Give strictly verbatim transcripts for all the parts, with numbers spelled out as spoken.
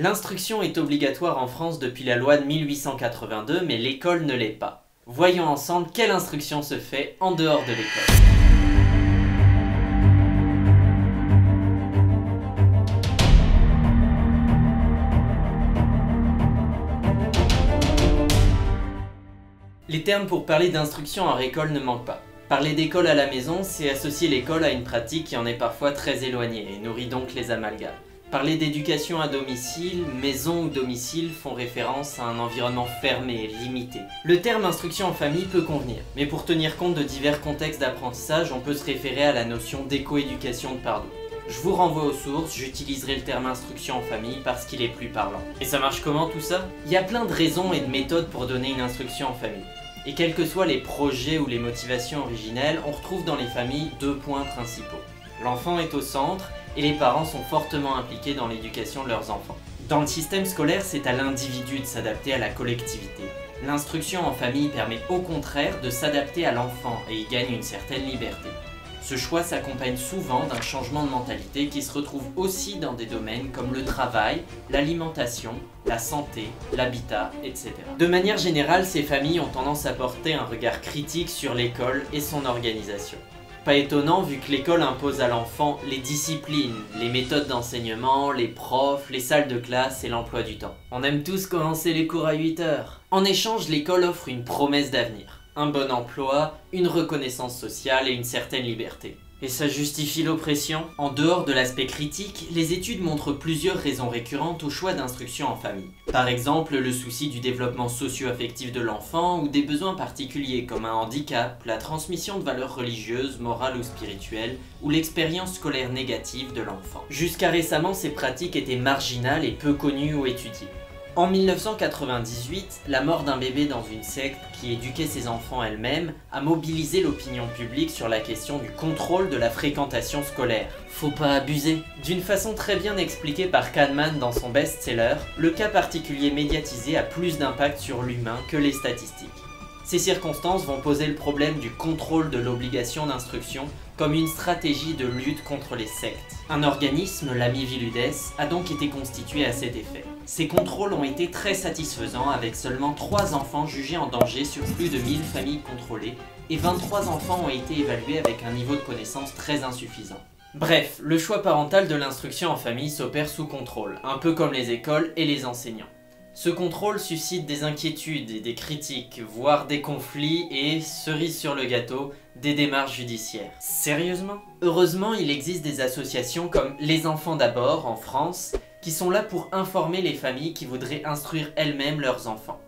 L'instruction est obligatoire en France depuis la loi de mille huit cent quatre-vingt-deux, mais l'école ne l'est pas. Voyons ensemble quelle instruction se fait en dehors de l'école. Les termes pour parler d'instruction hors école ne manquent pas. Parler d'école à la maison, c'est associer l'école à une pratique qui en est parfois très éloignée et nourrit donc les amalgames. Parler d'éducation à domicile, maison ou domicile font référence à un environnement fermé et limité. Le terme instruction en famille peut convenir, mais pour tenir compte de divers contextes d'apprentissage, on peut se référer à la notion d'éco-éducation de Pardo. Je vous renvoie aux sources, j'utiliserai le terme instruction en famille parce qu'il est plus parlant. Et ça marche comment tout ça? Il y a plein de raisons et de méthodes pour donner une instruction en famille. Et quels que soient les projets ou les motivations originelles, on retrouve dans les familles deux points principaux. L'enfant est au centre, et les parents sont fortement impliqués dans l'éducation de leurs enfants. Dans le système scolaire, c'est à l'individu de s'adapter à la collectivité. L'instruction en famille permet au contraire de s'adapter à l'enfant, et il gagne une certaine liberté. Ce choix s'accompagne souvent d'un changement de mentalité qui se retrouve aussi dans des domaines comme le travail, l'alimentation, la santé, l'habitat, et cetera. De manière générale, ces familles ont tendance à porter un regard critique sur l'école et son organisation. Pas étonnant vu que l'école impose à l'enfant les disciplines, les méthodes d'enseignement, les profs, les salles de classe et l'emploi du temps. On aime tous commencer les cours à huit heures. En échange, l'école offre une promesse d'avenir. Un bon emploi, une reconnaissance sociale et une certaine liberté. Et ça justifie l'oppression? En dehors de l'aspect critique, les études montrent plusieurs raisons récurrentes au choix d'instruction en famille. Par exemple, le souci du développement socio-affectif de l'enfant ou des besoins particuliers comme un handicap, la transmission de valeurs religieuses, morales ou spirituelles, ou l'expérience scolaire négative de l'enfant. Jusqu'à récemment, ces pratiques étaient marginales et peu connues ou étudiées. En mille neuf cent quatre-vingt-dix-huit, la mort d'un bébé dans une secte qui éduquait ses enfants elle-même a mobilisé l'opinion publique sur la question du contrôle de la fréquentation scolaire. Faut pas abuser. D'une façon très bien expliquée par Kahneman dans son best-seller, le cas particulier médiatisé a plus d'impact sur l'humain que les statistiques. Ces circonstances vont poser le problème du contrôle de l'obligation d'instruction comme une stratégie de lutte contre les sectes. Un organisme, la Miviludes, a donc été constitué à cet effet. Ces contrôles ont été très satisfaisants avec seulement trois enfants jugés en danger sur plus de mille familles contrôlées et vingt-trois enfants ont été évalués avec un niveau de connaissance très insuffisant. Bref, le choix parental de l'instruction en famille s'opère sous contrôle, un peu comme les écoles et les enseignants. Ce contrôle suscite des inquiétudes et des critiques, voire des conflits et, cerise sur le gâteau, des démarches judiciaires. Sérieusement? Heureusement, il existe des associations comme Les Enfants d'abord en France, qui sont là pour informer les familles qui voudraient instruire elles-mêmes leurs enfants.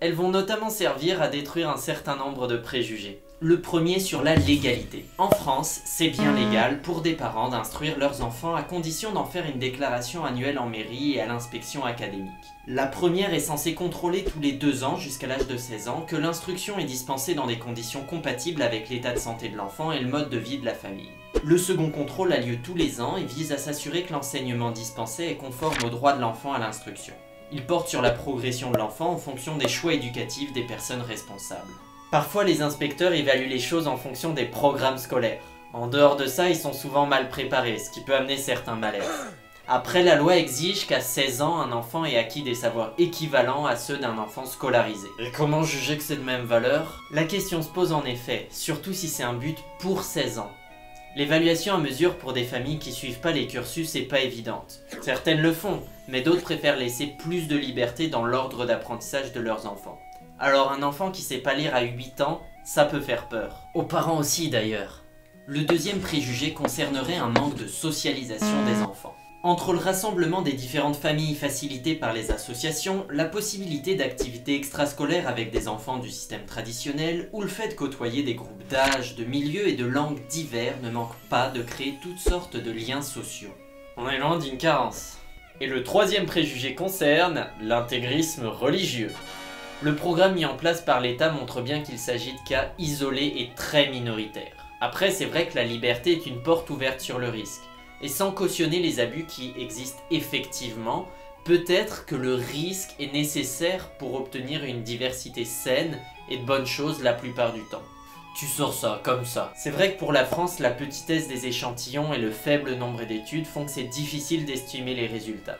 Elles vont notamment servir à détruire un certain nombre de préjugés. Le premier sur la légalité. En France, c'est bien légal pour des parents d'instruire leurs enfants à condition d'en faire une déclaration annuelle en mairie et à l'inspection académique. La première est censée contrôler tous les deux ans jusqu'à l'âge de seize ans que l'instruction est dispensée dans des conditions compatibles avec l'état de santé de l'enfant et le mode de vie de la famille. Le second contrôle a lieu tous les ans et vise à s'assurer que l'enseignement dispensé est conforme aux droits de l'enfant à l'instruction. Il porte sur la progression de l'enfant en fonction des choix éducatifs des personnes responsables. Parfois, les inspecteurs évaluent les choses en fonction des programmes scolaires. En dehors de ça, ils sont souvent mal préparés, ce qui peut amener certains malaises. Après, la loi exige qu'à seize ans, un enfant ait acquis des savoirs équivalents à ceux d'un enfant scolarisé. Et comment juger que c'est de même valeur? La question se pose en effet, surtout si c'est un but pour seize ans. L'évaluation à mesure pour des familles qui suivent pas les cursus est pas évidente. Certaines le font, mais d'autres préfèrent laisser plus de liberté dans l'ordre d'apprentissage de leurs enfants. Alors un enfant qui sait pas lire à huit ans, ça peut faire peur. Aux parents aussi d'ailleurs. Le deuxième préjugé concernerait un manque de socialisation des enfants. Entre le rassemblement des différentes familles facilitées par les associations, la possibilité d'activités extrascolaires avec des enfants du système traditionnel, ou le fait de côtoyer des groupes d'âge, de milieux et de langues divers ne manque pas de créer toutes sortes de liens sociaux. On est loin d'une carence. Et le troisième préjugé concerne l'intégrisme religieux. Le programme mis en place par l'État montre bien qu'il s'agit de cas isolés et très minoritaires. Après, c'est vrai que la liberté est une porte ouverte sur le risque, et sans cautionner les abus qui existent effectivement, peut-être que le risque est nécessaire pour obtenir une diversité saine et de bonnes choses la plupart du temps. Tu sors ça, comme ça. C'est vrai que pour la France, la petitesse des échantillons et le faible nombre d'études font que c'est difficile d'estimer les résultats.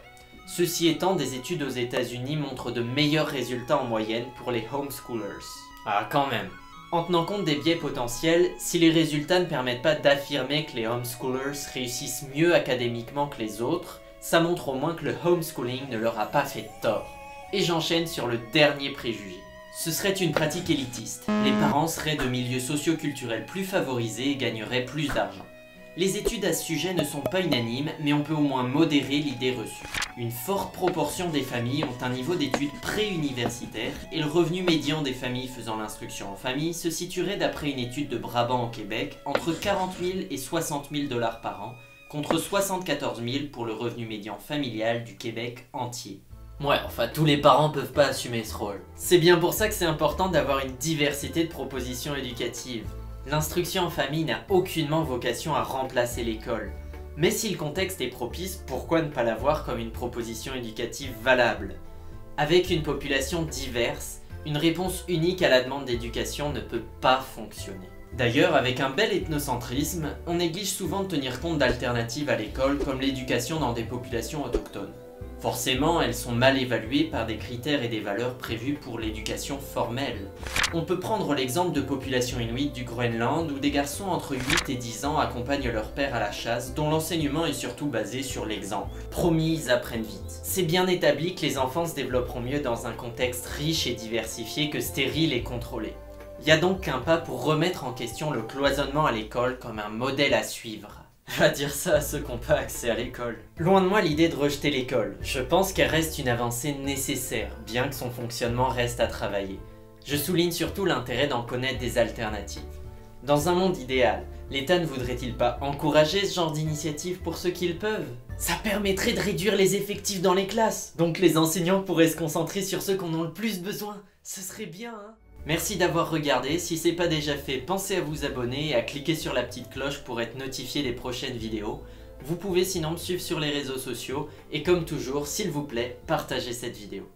Ceci étant, des études aux États-Unis montrent de meilleurs résultats en moyenne pour les homeschoolers. Ah, quand même. En tenant compte des biais potentiels, si les résultats ne permettent pas d'affirmer que les homeschoolers réussissent mieux académiquement que les autres, ça montre au moins que le homeschooling ne leur a pas fait tort. Et j'enchaîne sur le dernier préjugé. Ce serait une pratique élitiste. Les parents seraient de milieux socio-culturels plus favorisés et gagneraient plus d'argent. Les études à ce sujet ne sont pas unanimes, mais on peut au moins modérer l'idée reçue. Une forte proportion des familles ont un niveau d'études pré-universitaire, et le revenu médian des familles faisant l'instruction en famille se situerait, d'après une étude de Brabant au Québec, entre quarante mille et soixante mille dollars par an, contre soixante-quatorze mille pour le revenu médian familial du Québec entier. Ouais, enfin tous les parents peuvent pas assumer ce rôle. C'est bien pour ça que c'est important d'avoir une diversité de propositions éducatives. L'instruction en famille n'a aucunement vocation à remplacer l'école. Mais si le contexte est propice, pourquoi ne pas la voir comme une proposition éducative valable? Avec une population diverse, une réponse unique à la demande d'éducation ne peut pas fonctionner. D'ailleurs, avec un bel ethnocentrisme, on néglige souvent de tenir compte d'alternatives à l'école comme l'éducation dans des populations autochtones. Forcément, elles sont mal évaluées par des critères et des valeurs prévues pour l'éducation formelle. On peut prendre l'exemple de populations inuites du Groenland où des garçons entre huit et dix ans accompagnent leur père à la chasse, dont l'enseignement est surtout basé sur l'exemple. Promis, ils apprennent vite. C'est bien établi que les enfants se développeront mieux dans un contexte riche et diversifié que stérile et contrôlé. Il y a donc qu'un pas pour remettre en question le cloisonnement à l'école comme un modèle à suivre. Va dire ça à ceux qui n'ont pas accès à l'école. Loin de moi l'idée de rejeter l'école. Je pense qu'elle reste une avancée nécessaire, bien que son fonctionnement reste à travailler. Je souligne surtout l'intérêt d'en connaître des alternatives. Dans un monde idéal, l'État ne voudrait-il pas encourager ce genre d'initiative pour ceux qui le peuvent? Ça permettrait de réduire les effectifs dans les classes, donc les enseignants pourraient se concentrer sur ceux qu'on a le plus besoin. Ce serait bien, hein? Merci d'avoir regardé, si c'est pas déjà fait, pensez à vous abonner et à cliquer sur la petite cloche pour être notifié des prochaines vidéos. Vous pouvez sinon me suivre sur les réseaux sociaux, et comme toujours, s'il vous plaît, partagez cette vidéo.